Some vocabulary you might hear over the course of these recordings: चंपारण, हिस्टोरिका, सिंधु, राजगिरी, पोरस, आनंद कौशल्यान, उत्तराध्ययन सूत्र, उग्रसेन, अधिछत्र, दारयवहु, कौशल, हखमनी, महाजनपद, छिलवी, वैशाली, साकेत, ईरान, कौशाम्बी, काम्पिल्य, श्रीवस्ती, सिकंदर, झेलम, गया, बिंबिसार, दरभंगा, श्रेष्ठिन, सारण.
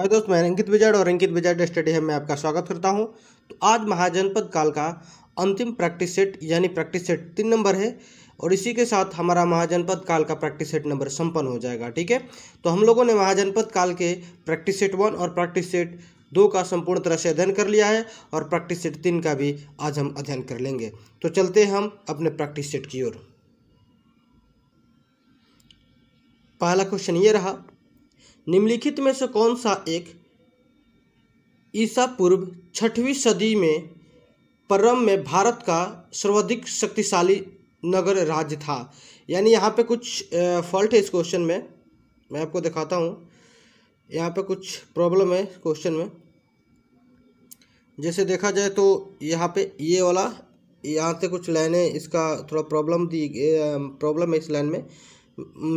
हाय दोस्त, मैं अंकित विजय और अंकित विजय स्टडी है, मैं आपका स्वागत करता हूं। तो आज महाजनपद काल का अंतिम प्रैक्टिस सेट यानी प्रैक्टिस सेट 3 नंबर है और इसी के साथ हमारा महाजनपद काल का प्रैक्टिस सेट नंबर संपन्न हो जाएगा। ठीक है, तो हम लोगों ने महाजनपद काल के प्रैक्टिस सेट 1 और प्रैक्टिस सेट 2 का संपूर्ण तरह से अध्ययन कर लिया है और प्रैक्टिस सेट 3 का भी आज हम अध्ययन कर लेंगे। तो चलते हैं हम अपने प्रैक्टिस सेट की ओर। पहला क्वेश्चन ये रहा, निम्नलिखित में से कौन सा एक ईसा पूर्व 6वीं सदी में परम में भारत का सर्वाधिक शक्तिशाली नगर राज्य था। यानी यहाँ पे कुछ फॉल्ट है इस क्वेश्चन में, मैं आपको दिखाता हूँ। यहाँ पे कुछ प्रॉब्लम है क्वेश्चन में। जैसे देखा जाए तो यहाँ पे ये वाला, यहाँ से कुछ लाइनें इसका थोड़ा प्रॉब्लम है, इस लाइन में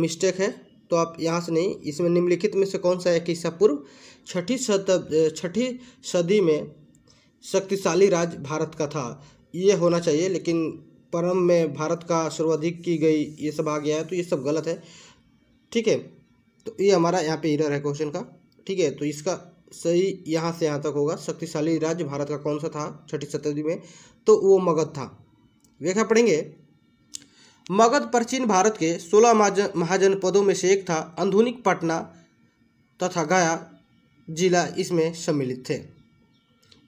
मिस्टेक है। तो आप यहाँ से नहीं, इसमें निम्नलिखित में से कौन सा है कि ईसा पूर्व 6ठी सदी में शक्तिशाली राज्य भारत का था, ये होना चाहिए। लेकिन परम में भारत का सर्वाधिक की गई, ये सब आ गया है, तो ये सब गलत है। ठीक है, तो ये हमारा यहाँ पे एरर है क्वेश्चन का। ठीक है, तो इसका सही यहाँ से यहाँ तक होगा, शक्तिशाली राज्य भारत का कौन सा था 6ठी शताब्दी में, तो वो मगध था। देखा पढ़ेंगे, मगध प्राचीन भारत के 16 महाजनपदों में से एक था। आधुनिक पटना तथा गया जिला इसमें सम्मिलित थे।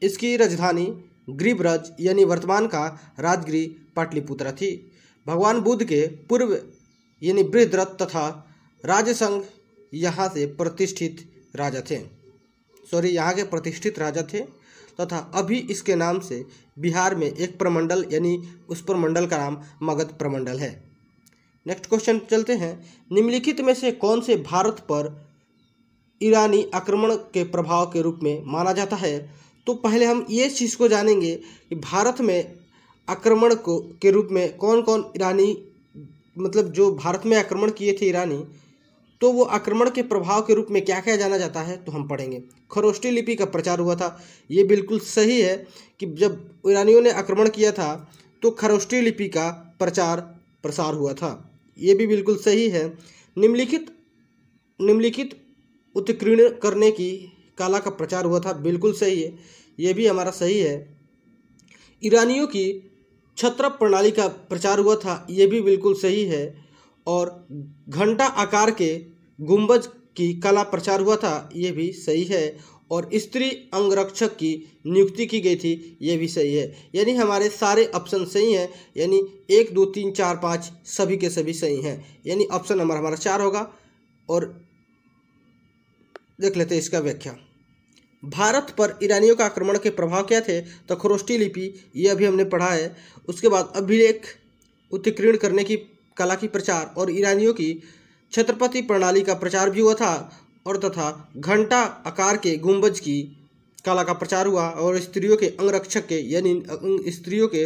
इसकी राजधानी गृहपति यानी वर्तमान का राजगिरी पाटलिपुत्र थी। भगवान बुद्ध के पूर्व यानी बृहद्रथ तथा राजसंघ यहाँ से प्रतिष्ठित राजा थे, यहाँ के प्रतिष्ठित राजा थे तथा अभी इसके नाम से बिहार में एक प्रमंडल यानी उस प्रमंडल का नाम मगध प्रमंडल है। नेक्स्ट क्वेश्चन चलते हैं, निम्नलिखित में से कौन से भारत पर ईरानी आक्रमण के प्रभाव के रूप में माना जाता है। तो पहले हम ये चीज़ को जानेंगे कि भारत में आक्रमण को के रूप में कौन कौन ईरानी, मतलब जो भारत में आक्रमण किए थे ईरानी, तो वो आक्रमण के प्रभाव के रूप में क्या क्या जाना जाता है, तो हम पढ़ेंगे। खरोष्ठी लिपि का प्रचार हुआ था, ये बिल्कुल सही है कि जब ईरानियों ने आक्रमण किया था तो खरोष्ठी लिपि का प्रसार हुआ था, ये भी बिल्कुल सही है। निम्नलिखित उत्कीर्ण करने की कला का प्रचार हुआ था, बिल्कुल सही है, ये भी हमारा सही है। ईरानियों की छत्र प्रणाली का प्रचार हुआ था, ये भी बिल्कुल सही है। और घंटा आकार के गुंबज की कला प्रचार हुआ था, ये भी सही है। और स्त्री अंगरक्षक की नियुक्ति की गई थी, ये भी सही है। यानी हमारे सारे ऑप्शन सही हैं, यानी 1 2 3 4 5 सभी के सभी सही हैं, यानी ऑप्शन नंबर हमारा 4 होगा। और देख लेते हैं इसका व्याख्या। भारत पर ईरानियों का आक्रमण के प्रभाव क्या थे, तो खरोष्ठी लिपि, ये अभी हमने पढ़ा है। उसके बाद अभिलेख उत्कीर्ण करने की कला की प्रचार और ईरानियों की छत्रपति प्रणाली का प्रचार भी हुआ था, और तथा घंटा आकार के गुंबज की कला का प्रचार हुआ और स्त्रियों के अंगरक्षक के यानी स्त्रियों के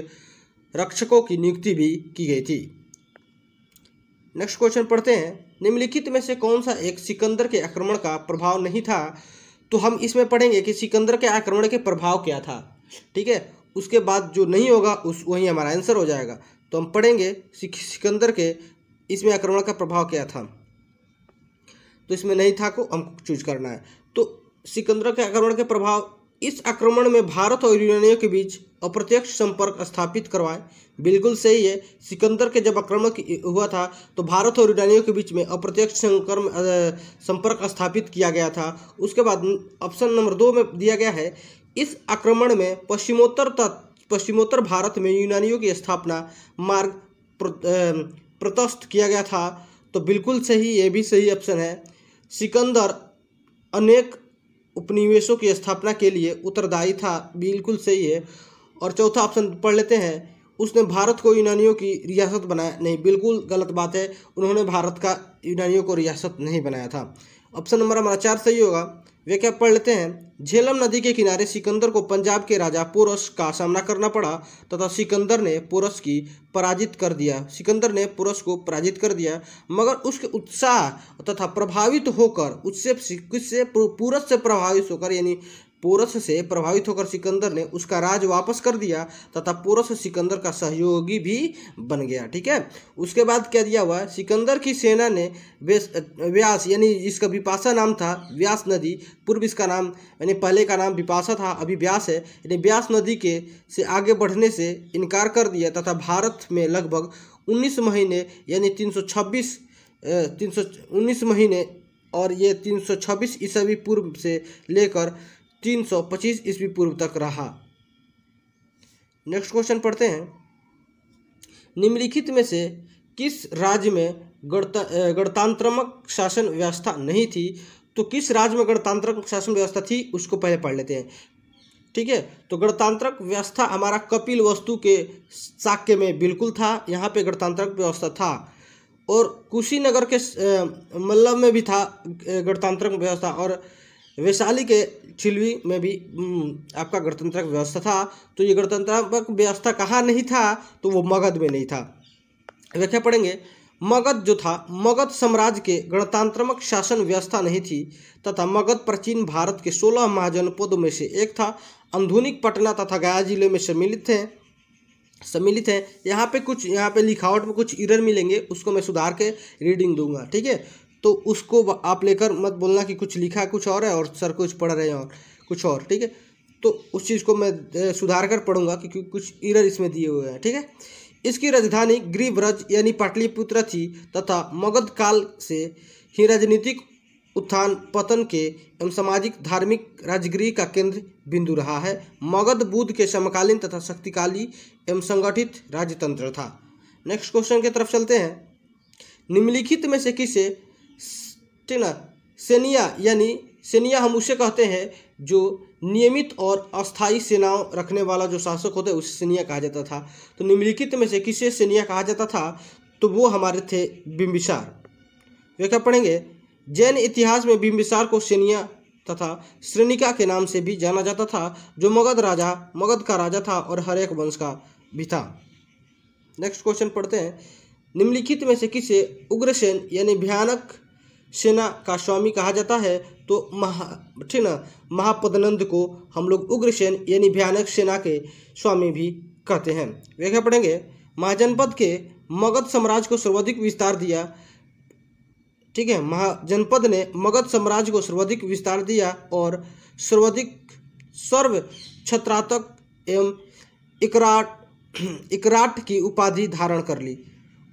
रक्षकों की नियुक्ति भी की गई थी। नेक्स्ट क्वेश्चन पढ़ते हैं, निम्नलिखित में से कौन सा एक सिकंदर के आक्रमण का प्रभाव नहीं था। तो हम इसमें पढ़ेंगे कि सिकंदर के आक्रमण के प्रभाव क्या था। ठीक है, उसके बाद जो नहीं होगा उस वही हमारा आंसर हो जाएगा। तो हम पढ़ेंगे सिकंदर के इसमें आक्रमण का प्रभाव क्या था, तो इसमें नहीं था को हमको चूज करना है। तो सिकंदर के आक्रमण के प्रभाव, इस आक्रमण में भारत और यूनानियों के बीच अप्रत्यक्ष संपर्क स्थापित करवाए, बिल्कुल सही है। सिकंदर के जब आक्रमण हुआ था तो भारत और यूनानियों के बीच में अप्रत्यक्ष संपर्क स्थापित किया गया था। उसके बाद ऑप्शन नंबर 2 में दिया गया है, इस आक्रमण में पश्चिमोत्तर भारत में यूनानियों की स्थापना मार्ग प्रशस्त किया गया था, तो बिल्कुल सही, ये भी सही ऑप्शन है। सिकंदर अनेक उपनिवेशों की स्थापना के लिए उत्तरदायी था, बिल्कुल सही है। और चौथा ऑप्शन पढ़ लेते हैं, उसने भारत को यूनानियों की रियासत बनाया नहीं, बिल्कुल गलत बात है, उन्होंने भारत का यूनानियों को रियासत नहीं बनाया था। ऑप्शन नंबर हमारा 4 सही होगा। वे क्या पढ़ लेते हैं, झेलम नदी के किनारे सिकंदर को पंजाब के राजा पोरस का सामना करना पड़ा तथा सिकंदर ने पोरस को पराजित कर दिया, मगर उसके उत्साह तथा प्रभावित होकर उससे पूरस से प्रभावित होकर यानी पोरस से प्रभावित होकर सिकंदर ने उसका राज वापस कर दिया तथा पोरस सिकंदर का सहयोगी भी बन गया। ठीक है, उसके बाद क्या दिया हुआ, सिकंदर की सेना ने व्यास यानी इसका बिपाशा नाम था, व्यास नदी, पूर्व इसका नाम यानी पहले का नाम बिपाशा था, अभी व्यास है, यानी व्यास नदी के से आगे बढ़ने से इनकार कर दिया तथा भारत में लगभग 19 महीने यानी 19 महीने और ये 326 ईस्वी पूर्व से लेकर 325 ईस्वी पूर्व तक रहा। नेक्स्ट क्वेश्चन पढ़ते हैं। निम्नलिखित में से किस राज्य में गणतांत्रिक शासन व्यवस्था नहीं थी? तो किस राज्य में गणतांत्रिक शासन व्यवस्था थी उसको पहले पढ़ लेते हैं। ठीक है, तो गणतांत्रिक व्यवस्था हमारा कपिल वस्तु के शाक्य में बिल्कुल था, यहाँ पे गणतांत्रिक व्यवस्था था, और कुशीनगर के मल्लव में भी था गणतांत्रिक व्यवस्था, और वैशाली के छिलवी में भी आपका गणतांत्रिक व्यवस्था था। तो ये गणतांत्रिक व्यवस्था कहाँ नहीं था, तो वो मगध में नहीं था। व्याख्या पढ़ेंगे। मगध जो था, मगध साम्राज्य के गणतांत्रिक शासन व्यवस्था नहीं थी तथा मगध प्राचीन भारत के 16 महाजनपदों में से एक था। आधुनिक पटना तथा गया जिले में सम्मिलित हैं। यहाँ पे कुछ, यहाँ पे लिखावट में कुछ एरर मिलेंगे, उसको मैं सुधार के रीडिंग दूंगा। ठीक है, तो उसको आप लेकर मत बोलना कि कुछ लिखा कुछ और है और सर कुछ पढ़ रहे हैं और कुछ और। ठीक है, तो उस चीज़ को मैं सुधार कर पढ़ूंगा क्योंकि कुछ एरर इसमें दिए हुए हैं। ठीक है, इसकी राजधानी गृहव्रज यानी पाटलिपुत्र थी तथा मगध काल से ही राजनीतिक उत्थान पतन के एवं सामाजिक धार्मिक राजगिरी का केंद्र बिंदु रहा है। मगध बुद्ध के समकालीन तथा शक्तिशाली एवं संगठित राजतंत्र था। नेक्स्ट क्वेश्चन की तरफ चलते हैं। निम्नलिखित में से किसे सेनिया यानी सेनिया हम उसे कहते हैं जो नियमित और अस्थायी सेनाओं रखने वाला जो शासक होता है उसे सेनिया कहा जाता था। तो निम्नलिखित में से किसे सेनिया कहा जाता था, तो वो हमारे थे बिंबिसार। व्याख्या पढ़ेंगे। जैन इतिहास में बिंबिसार को सेनिया तथा श्रेणिका के नाम से भी जाना जाता था, जो मगध का राजा था और हरेक वंश का भी था। नेक्स्ट क्वेश्चन पढ़ते हैं। निम्नलिखित में से किसे उग्रसेन यानी भयानक सेना का स्वामी कहा जाता है? तो महापदनंद को हम लोग उग्रसेन यानी भयानक सेना के स्वामी भी कहते हैं। व्याख्या पढ़ेंगे। महाजनपद के मगध साम्राज्य को सर्वाधिक विस्तार दिया। ठीक है, महाजनपद ने मगध साम्राज्य को सर्वाधिक विस्तार दिया और सर्वाधिक सर्वक्षत्रात्मक एवं इकराट की उपाधि धारण कर ली।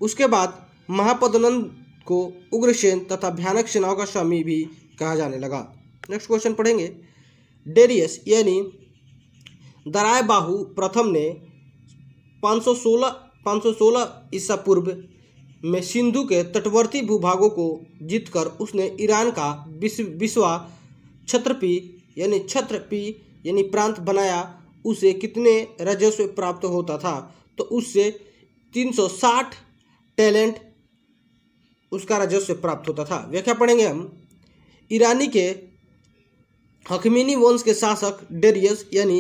उसके बाद महापदनंद को उग्रसेन तथा भयानक सेनाओं का स्वामी भी कहा जाने लगा। नेक्स्ट क्वेश्चन पढ़ेंगे। डेरियस यानी दारयवहु प्रथम ने 516 ईसा पूर्व में सिंधु के तटवर्ती भूभागों को जीतकर उसने ईरान का 20वां क्षत्रपी यानी प्रांत बनाया। उसे कितने राजस्व प्राप्त होता था? तो उससे 360 टैलेंट उसका राजस्व प्राप्त होता था। व्याख्या पढ़ेंगे हम। ईरानी के हकमिनी वंश के शासक डेरियस यानी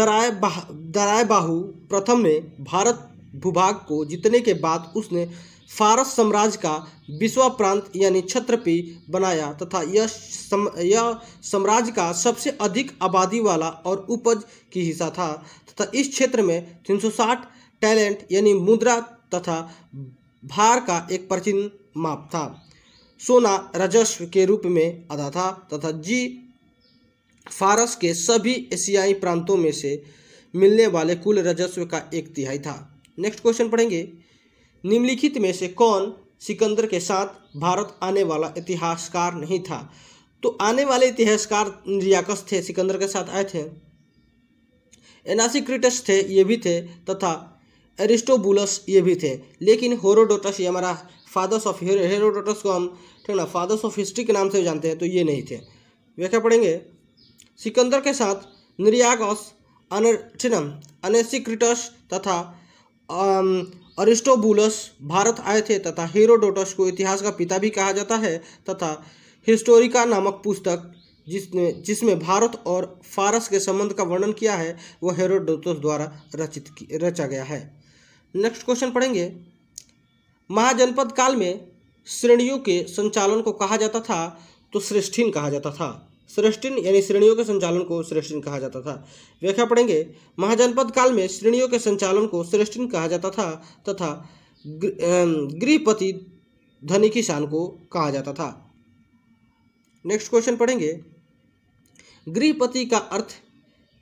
दारयवहु प्रथम ने भारत भूभाग को जीतने के बाद उसने फारस साम्राज्य का 20वां प्रांत यानी क्षत्रपी बनाया तथा यह साम्राज्य का सबसे अधिक आबादी वाला और उपज की हिस्सा था तथा इस क्षेत्र में 360 टैलेंट यानी मुद्रा तथा भार का एक प्राचीन माप था। सोना राजस्व के रूप में आता था तथा फारस के सभी एशियाई प्रांतों में से मिलने वाले कुल राजस्व का 1/3 था। नेक्स्ट क्वेश्चन पढ़ेंगे। निम्नलिखित में से कौन सिकंदर के साथ भारत आने वाला इतिहासकार नहीं था? तो आने वाले इतिहासकार रियाकस थे, सिकंदर के साथ आए थे, एनासिक्रिटस थे, ये भी थे, तथा अरिस्टोबुलस ये भी थे, लेकिन हेरोडोटस, ये हमारा फादर्स ऑफ हेरोडोटस को हम फादर्स ऑफ हिस्ट्री के नाम से जानते हैं, तो ये नहीं थे। व्याख्या पढ़ेंगे। सिकंदर के साथ निरियाकस, अनेसिक्रिटस तथा अरिस्टोबुलस भारत आए थे तथा हेरोडोटस को इतिहास का पिता भी कहा जाता है तथा हिस्टोरिका नामक पुस्तक जिसमें भारत और फारस के संबंध का वर्णन किया है वह हेरोडोटस द्वारा रचा गया है। नेक्स्ट क्वेश्चन पढ़ेंगे। महाजनपद काल में श्रेणियों के संचालन को कहा जाता था, तो श्रेष्ठिन कहा जाता था। श्रेष्ठिन यानी श्रेणियों के संचालन को श्रेष्ठिन कहा जाता था। व्याख्या पढ़ेंगे। महाजनपद काल में श्रेणियों के संचालन को श्रेष्ठिन कहा जाता था तथा गृहपति धनी किसान को कहा जाता था। नेक्स्ट क्वेश्चन पढ़ेंगे। गृहपति का अर्थ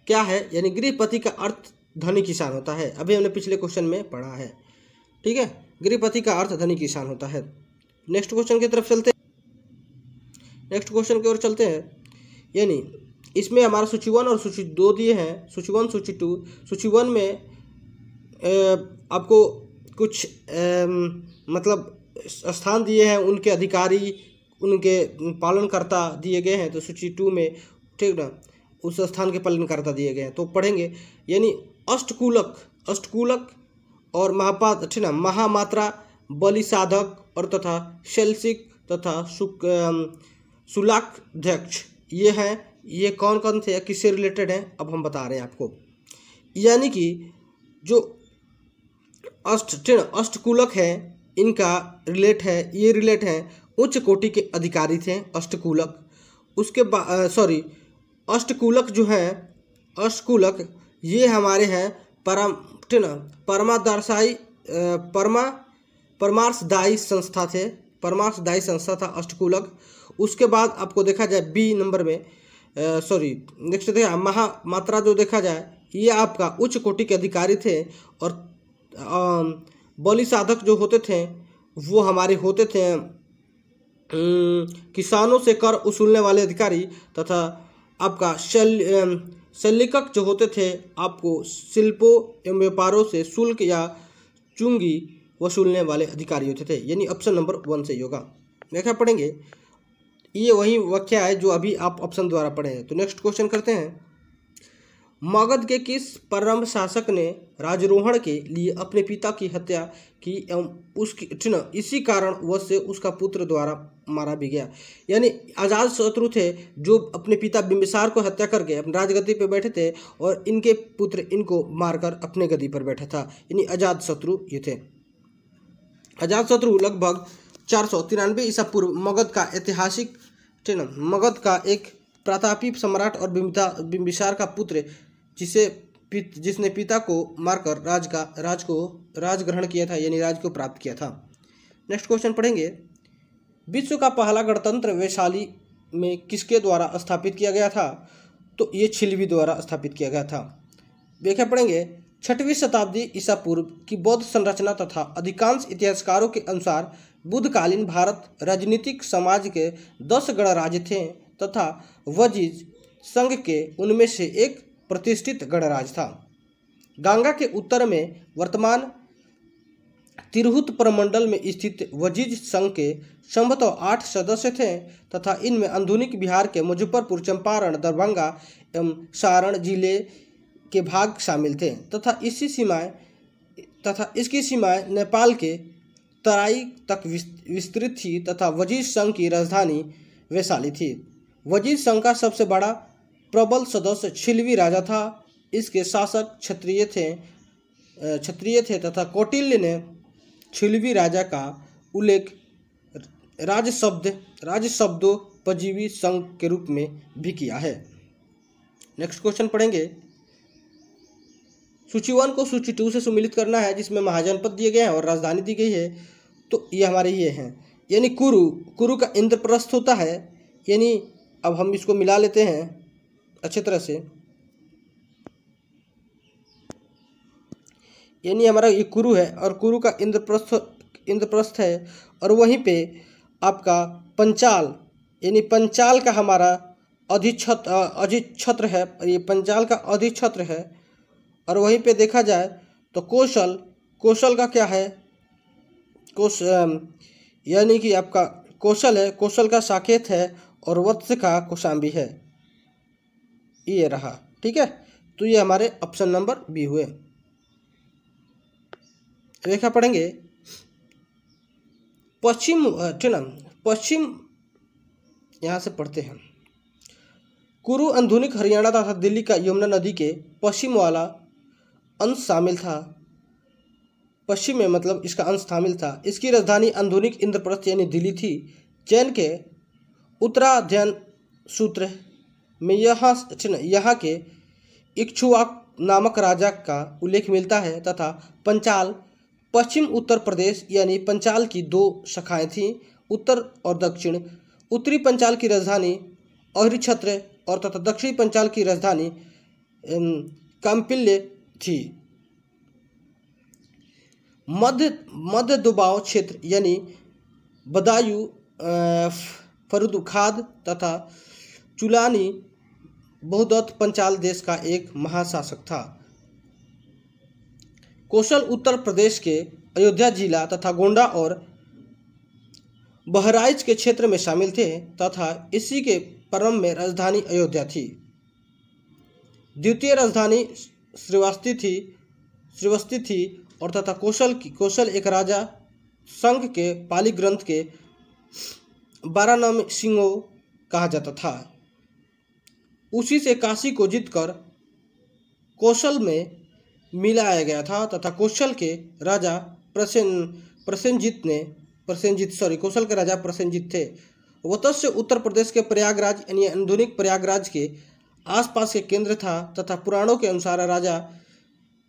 क्या है, यानी गृहपति का अर्थ धनी किसान होता है। अभी हमने पिछले क्वेश्चन में पढ़ा है, ठीक है। गृहपति का अर्थ धनी किसान होता है। नेक्स्ट क्वेश्चन की तरफ चलते हैं, नेक्स्ट क्वेश्चन की ओर चलते हैं। यानी इसमें हमारा सूची 1 और सूची 2 दिए हैं, सूची 1 सूची 2। सूची 1 में आपको कुछ मतलब स्थान दिए हैं, उनके अधिकारी उनके पालनकर्ता दिए गए हैं। तो सूची 2 में ठीक ना उस स्थान के पालनकर्ता दिए गए हैं, तो पढ़ेंगे। यानी अष्टकुलक और महापाद ठीक ना महामात्रा, बलि साधक और तथा शैलसिक तथा सुलाकाध्यक्ष, ये हैं। ये कौन कौन थे, किससे रिलेटेड हैं, अब हम बता रहे हैं आपको। यानी कि जो अष्टकुलक हैं, इनका रिलेट है, ये रिलेट हैं उच्च कोटि के अधिकारी थे अष्टकुलक। उसके बाद अष्टकुलक जो हैं, अष्टकुलक ये हमारे हैं परमार्शदायी संस्था थे, परमार्शदायी संस्था था अष्टकुलक। उसके बाद आपको देखा जाए बी नंबर में नेक्स्ट देखा महामात्रा जो देखा जाए, ये आपका उच्च कोटि के अधिकारी थे। और बलि साधक जो होते थे वो हमारे होते थे किसानों से कर उसूलने वाले अधिकारी। तथा आपका शल्लिकक जो होते थे आपको शिल्पों एवं व्यापारों से शुल्क या चुंगी वसूलने वाले अधिकारी होते थे। यानी ऑप्शन नंबर 1 से होगा। देखा पढ़ेंगे, ये वही व्याख्या है जो अभी आप ऑप्शन द्वारा पढ़े हैं। तो नेक्स्ट क्वेश्चन करते हैं। मगध के किस परम शासक ने राजरोहण के लिए अपने पिता की हत्या की एवं उसकी इसी कारण वश से उसका पुत्र द्वारा मारा भी गया। यानी आजाद शत्रु थे जो अपने पिता बिंबिसार को हत्या करके अपने राजगद्दी पर बैठे थे और इनके पुत्र इनको मारकर अपने गद्दी पर बैठा था। यानी आजाद शत्रु ये थे। आजाद शत्रु लगभग 493 ईसा पूर्व मगध का ऐतिहासिक मगध का एक प्रतापी सम्राट और बिंबिसार का पुत्र जिसने पिता को मारकर राज ग्रहण किया था, यानी राज को प्राप्त किया था। नेक्स्ट क्वेश्चन पढ़ेंगे। विश्व का पहला गणतंत्र वैशाली में किसके द्वारा स्थापित किया गया था, तो ये छिलवी द्वारा स्थापित किया गया था। व्याख्या पढ़ेंगे। 6वीं शताब्दी ईसा पूर्व की बौद्ध संरचना तथा अधिकांश इतिहासकारों के अनुसार बुद्धकालीन भारत राजनीतिक समाज के 10 गणराज्य थे तथा वजीज संघ के उनमें से एक प्रतिष्ठित गणराज्य था। गंगा के उत्तर में वर्तमान तिरहुत प्रमंडल में स्थित वजीज संघ के संभवतः 8 सदस्य थे तथा इनमें आधुनिक बिहार के मुजफ्फरपुर, चंपारण, दरभंगा एवं सारण जिले के भाग शामिल थे तथा इसकी सीमाएं नेपाल के तराई तक विस्तृत थी तथा वजीज संघ की राजधानी वैशाली थी। वजीज संघ का सबसे बड़ा प्रबल सदस्य छिलवी राजा था। इसके शासक क्षत्रिय थे तथा कौटिल्य ने छिलवी राजा का उल्लेख राजशब्दोपजीवी संघ के रूप में भी किया है। नेक्स्ट क्वेश्चन पढ़ेंगे। सूची 1 को सूची 2 से सम्मिलित करना है, जिसमें महाजनपद दिए गए हैं और राजधानी दी गई है। तो ये हमारे ये हैं। यानी कुरु का इंद्रप्रस्थ होता है। यानी अब हम इसको मिला लेते हैं अच्छी तरह से। यानी हमारा ये कुरु है और कुरु का इंद्रप्रस्थ है। और वहीं पे आपका पंचाल, यानी पंचाल का हमारा अधिछत्र है। ये पंचाल का अधिछत्र है। और वहीं पे देखा जाए तो कौशल का क्या है, यानी कि आपका कौशल है, कौशल का साकेत है और वत्स का कौशाम्बी है। ये रहा, ठीक है। तो ये हमारे ऑप्शन नंबर बी हुए। रेखा पढ़ेंगे। पश्चिम यहाँ से पढ़ते हैं। कुरु आधुनिक हरियाणा तथा दिल्ली का यमुना नदी के पश्चिम वाला अंश शामिल था। पश्चिम में मतलब इसका अंश शामिल था। इसकी राजधानी आधुनिक इंद्रप्रस्थ यानी दिल्ली थी। जैन के उत्तराध्ययन सूत्र में यह के इक्ष्वाकु नामक राजा का उल्लेख मिलता है तथा पंचाल पश्चिम उत्तर प्रदेश यानी पंचाल की दो शाखाएं थीं, उत्तर और दक्षिण। उत्तरी पंचाल की राजधानी अरिस्टोबुलस और तथा दक्षिणी पंचाल की राजधानी काम्पिल्य थी। मध्य दुबाव क्षेत्र यानी बदायूं, फरुदखाद तथा चुलानी बहुदत्त पंचाल देश का एक महाशासक था। कौशल उत्तर प्रदेश के अयोध्या जिला तथा गोंडा और बहराइच के क्षेत्र में शामिल थे तथा इसी के प्रारंभ में राजधानी अयोध्या थी। द्वितीय राजधानी श्रीवस्ती थी और तथा कौशल एक राजा संघ के पाली ग्रंथ के 12 नाम सिंहों कहा जाता था। उसी से काशी को जीतकर कौशल में मिलाया गया था तथा कौशल के राजा प्रसेनजीत थे। वह से उत्तर प्रदेश के प्रयागराज यानी आधुनिक प्रयागराज के आसपास के केंद्र था तथा पुराणों के अनुसार राजा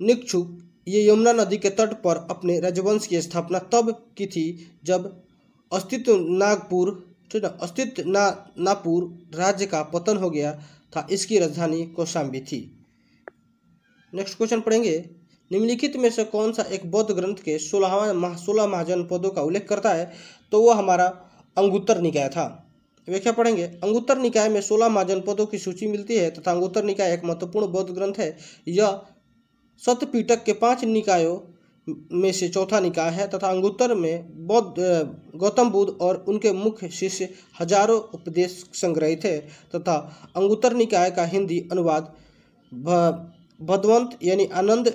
निक्षुप ये यमुना नदी के तट पर अपने राजवंश की स्थापना तब की थी जब अस्तित्व नागपुर राज्य का पतन हो गया था। इसकी राजधानी कौशाम्बी थी। नेक्स्ट क्वेश्चन पढ़ेंगे, निम्नलिखित में से कौन सा एक बौद्ध ग्रंथ के 16 महाजनपदों का उल्लेख करता है? तो वह हमारा अंगुत्तर निकाय था। व्याख्या पढ़ेंगे, अंगुत्तर निकाय में 16 महाजनपदों की सूची मिलती है तथा अंगुत्तर निकाय एक महत्वपूर्ण बौद्ध ग्रंथ है। यह शतपीटक के 5 निकायों में से चौथा निकाय है तथा अंगुत्तर में गौतम बुद्ध और उनके मुख्य शिष्य हजारों उपदेश संग्रहित है तथा अंगुत्तर निकाय का हिंदी अनुवाद भदवंत यानी आनंद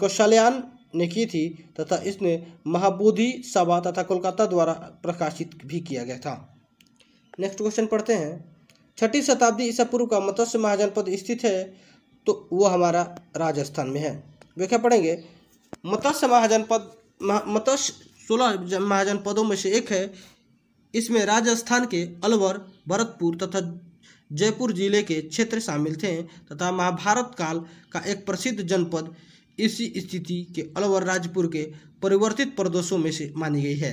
कौशल्यान ने की थी तथा इसने महाबोधि सभा तथा कोलकाता द्वारा प्रकाशित भी किया गया था। नेक्स्ट क्वेश्चन पढ़ते हैं, 6ठी शताब्दी ईसा पूर्व का मत्स्य महाजनपद स्थित है तो वह हमारा राजस्थान में है। व्याख्या पढ़ेंगे, मत्स्य 16 महाजनपदों में से एक है। इसमें राजस्थान के अलवर, भरतपुर तथा जयपुर जिले के क्षेत्र शामिल थे तथा महाभारत काल का एक प्रसिद्ध जनपद इसी स्थिति के अलवर राजपुर के परिवर्तित प्रदेशों में से मानी गई है।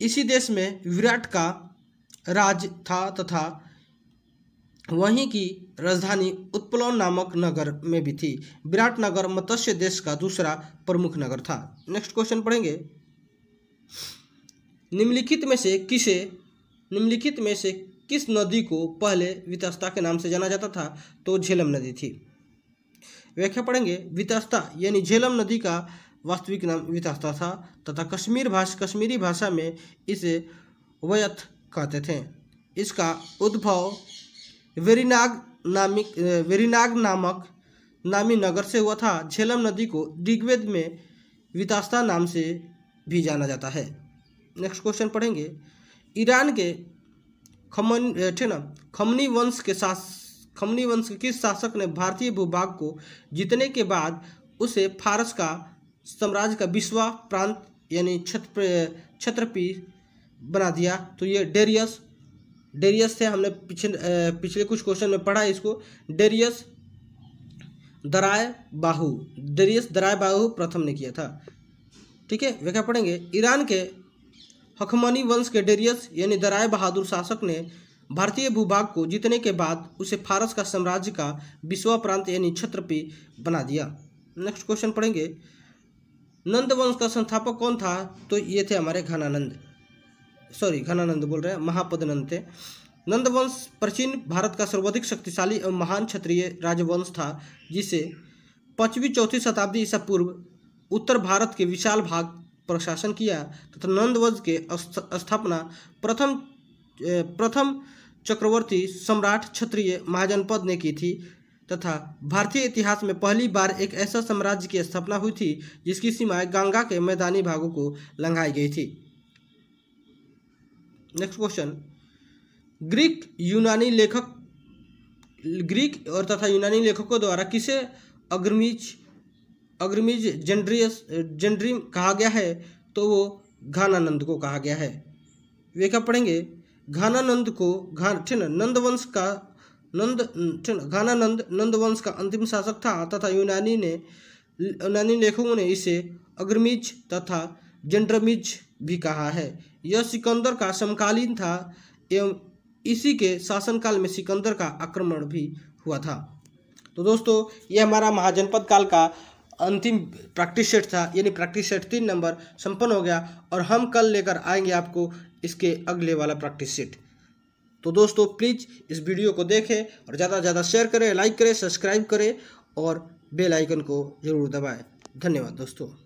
इसी देश में विराट का राज था तथा वहीं की राजधानी उत्पलौन नामक नगर में भी थी। विराट नगर मत्स्य देश का दूसरा प्रमुख नगर था। नेक्स्ट क्वेश्चन पढ़ेंगे, निम्नलिखित में से किस नदी को पहले वितस्ता के नाम से जाना जाता था? तो झेलम नदी थी। व्याख्या पढ़ेंगे, वितस्ता यानी झेलम नदी का वास्तविक नाम वितस्ता था तथा कश्मीरी भाषा में इसे वयत कहते थे। इसका उद्भव वेरीनाग नामी नगर से हुआ था। झेलम नदी को ऋग्वेद में वितस्ता नाम से भी जाना जाता है। नेक्स्ट क्वेश्चन पढ़ेंगे, ईरान के खमनी वंश के किस शासक ने भारतीय भूभाग को जीतने के बाद उसे फारस का साम्राज्य का 20वां प्रांत यानी क्षत्रपी बना दिया? तो ये डेरियस थे। हमने पिछले कुछ क्वेश्चन में पढ़ा इसको, डेरियस दारयवहु प्रथम ने किया था। ठीक है, व्याख्या पढ़ेंगे, ईरान के हखमनी वंश के डेरियस यानी दराय बहादुर शासक ने भारतीय भूभाग को जीतने के बाद उसे फारस का साम्राज्य का 20वां प्रांत यानी क्षत्रपी बना दिया। नेक्स्ट क्वेश्चन पढ़ेंगे, नंद वंश का संस्थापक कौन था? तो ये थे हमारे महापदनंद थे। नंदवंश प्राचीन भारत का सर्वाधिक शक्तिशाली एवं महान क्षत्रिय राजवंश था जिसे 5वीं-4थी शताब्दी ईसा पूर्व उत्तर भारत के विशाल भाग पर शासन किया तथा नंदवंश के स्थापना प्रथम चक्रवर्ती सम्राट क्षत्रिय महाजनपद ने की थी तथा भारतीय इतिहास में पहली बार एक ऐसा साम्राज्य की स्थापना हुई थी जिसकी सीमाएं गंगा के मैदानी भागों को लंघाई गई थी। नेक्स्ट क्वेश्चन, ग्रीक और यूनानी लेखकों द्वारा किसे अग्रमीज जेंड्रीम कहा गया है? तो वो घानानंद को कहा गया है। व्याख्या पढ़ेंगे, घानानंद को नंदवंश का घनानंद नंदवंश का अंतिम शासक था तथा यूनानी लेखकों ने इसे अग्रमिज तथा जंड्रमिज भी कहा है। यह सिकंदर का समकालीन था एवं इसी के शासनकाल में सिकंदर का आक्रमण भी हुआ था। तो दोस्तों ये हमारा महाजनपद काल का अंतिम प्रैक्टिस सेट था, यानी प्रैक्टिस सेट 3 नंबर संपन्न हो गया और हम कल लेकर आएंगे आपको इसके अगले वाला प्रैक्टिस सेट। तो दोस्तों प्लीज़ इस वीडियो को देखें और ज़्यादा से ज़्यादा शेयर करें, लाइक करें, सब्सक्राइब करें और बेल आइकन को ज़रूर दबाएं। धन्यवाद दोस्तों।